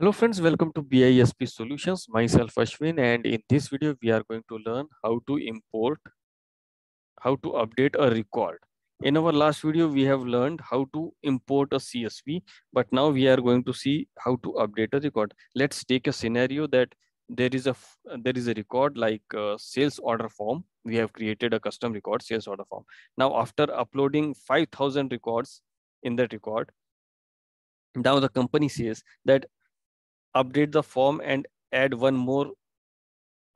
Hello friends, welcome to BISP Solutions. Myself Ashwin, and in this video we are going to learn how to update a record. In our last video we have learned how to import a CSV, but now we are going to see how to update a record. Let's take a scenario that there is a record like sales order form. We have created a custom record, sales order form. Now after uploading 5,000 records in that record, now the company says that update the form and add one more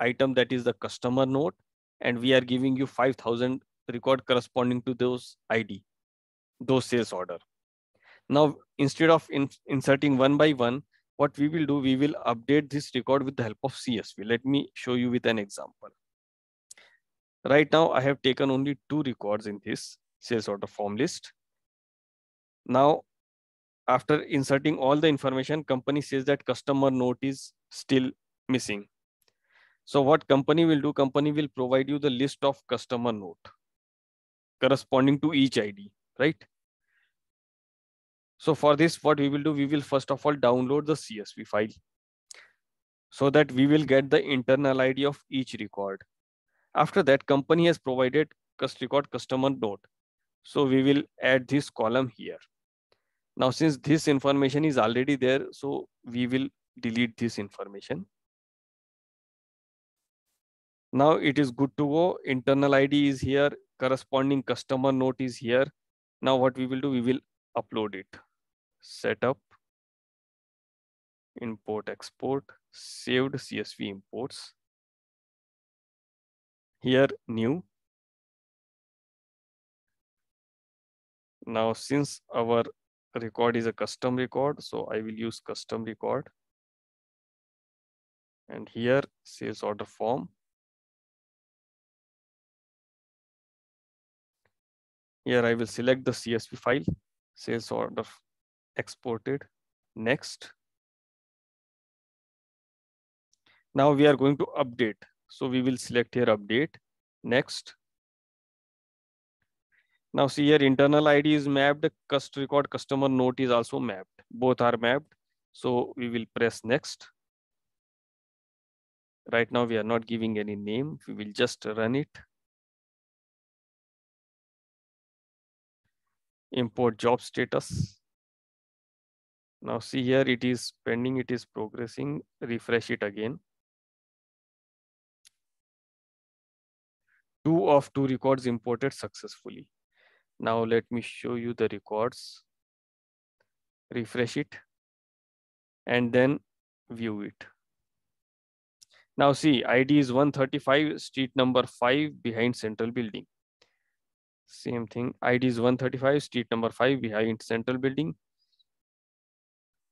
item, that is the customer note, and we are giving you 5,000 record corresponding to those sales order. Now instead of inserting one by one, what we will do, we will update this record with the help of CSV. Let me show you with an example. Right now I have taken only two records in this sales order form list. Now after inserting all the information, company says that customer note is still missing. So what company will do, company will provide you the list of customer note corresponding to each ID, right? So for this, what we will do, we will first of all download the CSV file so that we will get the internal ID of each record. After that, company has provided record customer note. So we will add this column here. Now, since this information is already there, so we will delete this information. Now it is good to go. Internal ID is here. Corresponding customer note is here. Now what we will do, we will upload it. Setup, import, export, saved CSV imports. Here, new. Now, since our record is a custom record, so I will use custom record, and here sales order form. Here I will select the CSV file, sales order exported, next. Now we are going to update, so we will select here update, next. Now see here, internal ID is mapped, record customer note is also mapped. Both are mapped. So we will press next. Right now we are not giving any name. We will just run it. Import job status. Now see here, it is pending, it is progressing. Refresh it again. Two of two records imported successfully. Now let me show you the records, refresh it, and then view it. Now see, ID is 135, street number 5 behind Central Building. Same thing, ID is 135, street number 5 behind Central Building.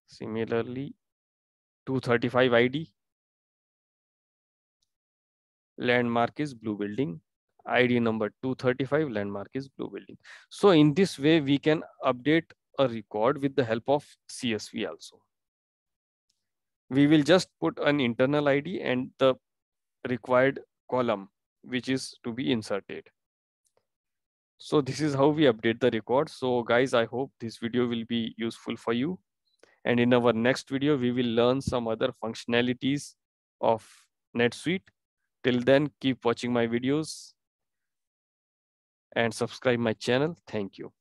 Similarly, 235 ID. Landmark is Blue Building. ID number 235, landmark is Blue Building. So in this way, we can update a record with the help of CSV also. We will just put an internal ID and the required column, which is to be inserted. So this is how we update the record. So guys, I hope this video will be useful for you. And in our next video, we will learn some other functionalities of NetSuite. Till then, keep watching my videos and subscribe my channel. Thank you.